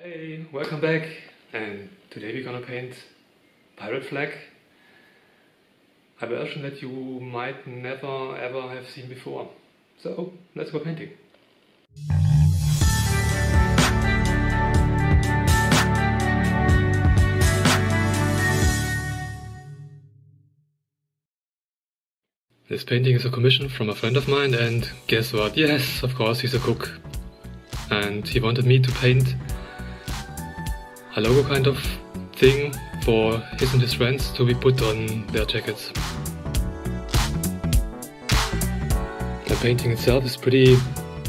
Hey, welcome back, and today we're gonna paint Pirate Flag. A version that you might never ever have seen before. So, let's go painting. This painting is a commission from a friend of mine, and guess what? Yes, of course, he's a cook. And he wanted me to paint a logo kind of thing for his and his friends to be put on their jackets. The painting itself is pretty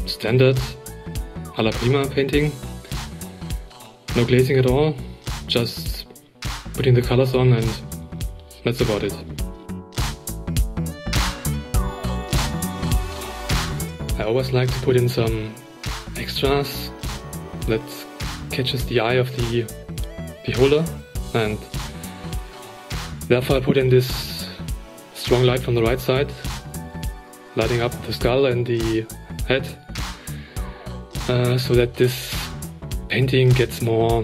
standard, a la prima painting. No glazing at all, just putting the colors on, and that's about it. I always like to put in some extras that catches the eye of the beholder, and therefore I put in this strong light from the right side, lighting up the skull and the head, so that this painting gets more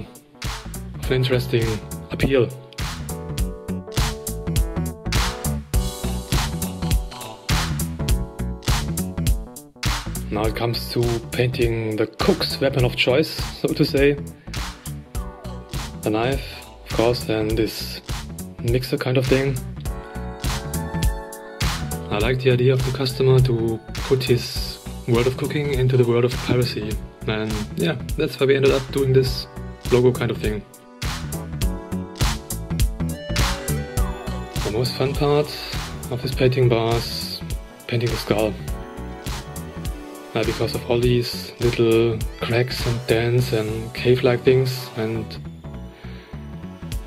of an interesting appeal. Now it comes to painting the cook's weapon of choice, so to say. A knife, of course, and this mixer kind of thing. I like the idea of the customer to put his world of cooking into the world of piracy. And yeah, that's why we ended up doing this logo kind of thing. The most fun part of this painting was painting the skull. Because of all these little cracks and dents and cave-like things, and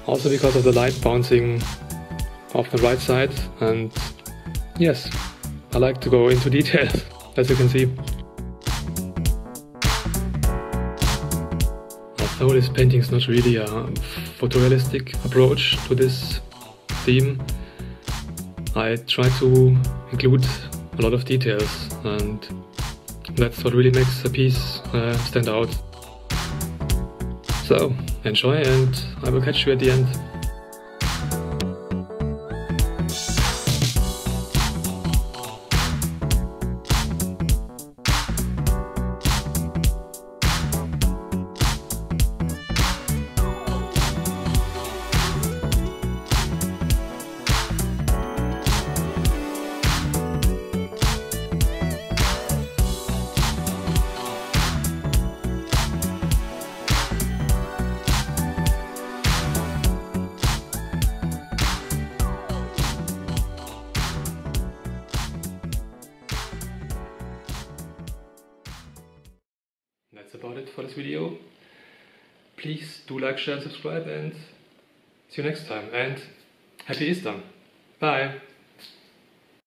also because of the light bouncing off the right side. And yes, I like to go into detail, as you can see. Although this painting is not really a photorealistic approach to this theme, I try to include a lot of details, and that's what really makes a piece stand out. So, enjoy, and I will catch you at the end. That's about it for this video. Please do like, share and subscribe, and see you next time, and happy Easter! Bye!